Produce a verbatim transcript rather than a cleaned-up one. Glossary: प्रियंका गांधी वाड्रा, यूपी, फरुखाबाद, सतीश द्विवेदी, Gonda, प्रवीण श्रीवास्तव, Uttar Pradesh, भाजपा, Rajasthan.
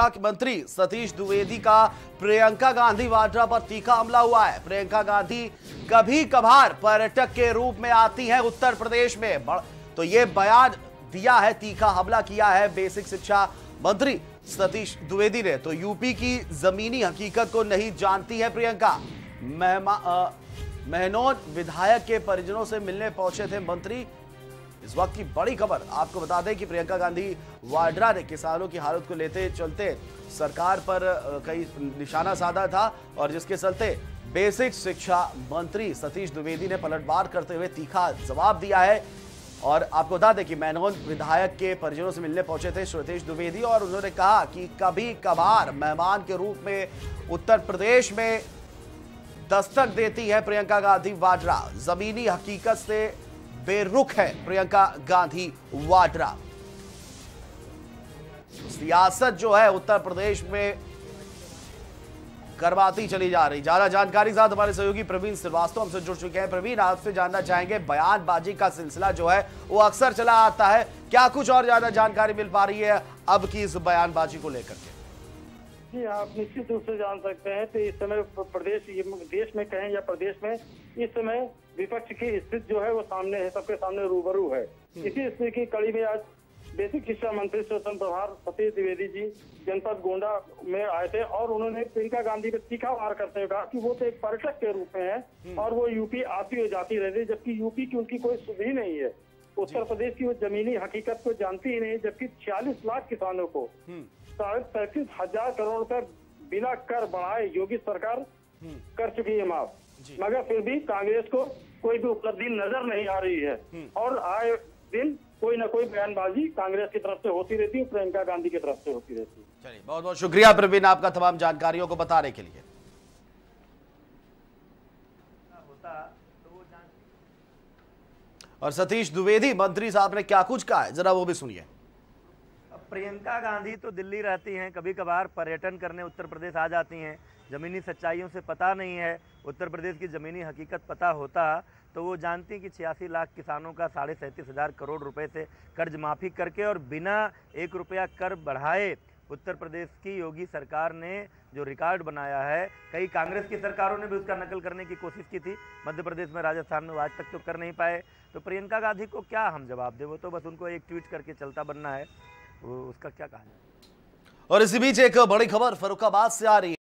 भाजपा के मंत्री सतीश द्विवेदी का प्रियंका गांधी वाड्रा पर तीखा हमला हुआ है। प्रियंका गांधी कभी कभार पर्यटक के रूप में आती हैं उत्तर प्रदेश में, तो ये बयान दिया है, तीखा हमला किया है बेसिक शिक्षा मंत्री सतीश द्विवेदी ने। तो यूपी की जमीनी हकीकत को नहीं जानती है प्रियंका। महनौद विधायक के परिजनों से मिलने पहुंचे थे मंत्री। इस वक्त की बड़ी खबर आपको बता दें कि प्रियंका गांधी वाड्रा ने किसानों की हालत को लेते चलते सरकार पर कई निशाना साधा था, और जिसके चलते बेसिक शिक्षा मंत्री सतीश द्विवेदी ने पलटवार करते हुए तीखा जवाब दिया है। और आपको बता दें कि महनौद विधायक के परिजनों से मिलने पहुंचे थे सतीश द्विवेदी, और उन्होंने कहा कि कभी कभार मेहमान के रूप में उत्तर प्रदेश में दस्तक देती है प्रियंका गांधी वाड्रा। जमीनी हकीकत से बेरुख है प्रियंका गांधी वाड्रा। सियासत जो है उत्तर प्रदेश में करवाती चली जा रही। ज्यादा जानकारी साथ हमारे सहयोगी प्रवीण श्रीवास्तव हमसे जुड़ चुके हैं। प्रवीण, आपसे जानना चाहेंगे, बयानबाजी का सिलसिला जो है वो अक्सर चला आता है, क्या कुछ और ज्यादा जानकारी मिल पा रही है अब की इस बयानबाजी को लेकर के? जी, आप निश्चित रूप से जान सकते हैं। तो इस समय प्रदेश देश में कहें या प्रदेश में इस समय विपक्ष की स्थिति जो है वो सामने है, सबके सामने रूबरू है। इसी स्थिति की कड़ी में आज बेसिक शिक्षा मंत्री स्वतंत्र प्रभार सतीश द्विवेदी जी जनपद गोंडा में आए थे, और उन्होंने प्रियंका गांधी पर तीखा वार करते हुए कहा कि वो तो एक पर्यटक के रूप में है और वो यूपी आती और जाती रहती, जबकि यूपी की उनकी कोई सुध ही नहीं है। उत्तर प्रदेश की वो जमीनी हकीकत को जानती ही नहीं, जबकि छियालीस लाख किसानों को साढ़े पैंतीस हजार करोड़ रुपए बिना कर बढ़ाए योगी सरकार कर चुकी है माफ, मगर फिर भी कांग्रेस को कोई भी उपलब्धि नजर नहीं आ रही है, और आए दिन कोई ना कोई बयानबाजी कांग्रेस की तरफ से होती रहती है, प्रियंका गांधी की तरफ से होती रहती है। चलिए, बहुत बहुत शुक्रिया प्रवीण आपका तमाम जानकारियों को बताने के लिए। और सतीश द्विवेदी मंत्री साहब ने क्या कुछ कहा है, जरा वो भी सुनिए। प्रियंका गांधी तो दिल्ली रहती हैं, कभी कभार पर्यटन करने उत्तर प्रदेश आ जाती हैं। ज़मीनी सच्चाइयों से पता नहीं है, उत्तर प्रदेश की ज़मीनी हकीकत पता होता तो वो जानती कि छियासी लाख किसानों का साढ़े सैंतीस हज़ार करोड़ रुपए से कर्ज माफ़ी करके और बिना एक रुपया कर बढ़ाए उत्तर प्रदेश की योगी सरकार ने जो रिकॉर्ड बनाया है, कई कांग्रेस की सरकारों ने भी उसका नकल करने की कोशिश की थी, मध्य प्रदेश में, राजस्थान में, वो आज तक तो कर नहीं पाए। तो प्रियंका गांधी को क्या हम जवाब दें, वो तो बस उनको एक ट्वीट करके चलता बनना है, उसका क्या कहा जाए। और इसी बीच एक बड़ी खबर फरुखाबाद से आ रही है।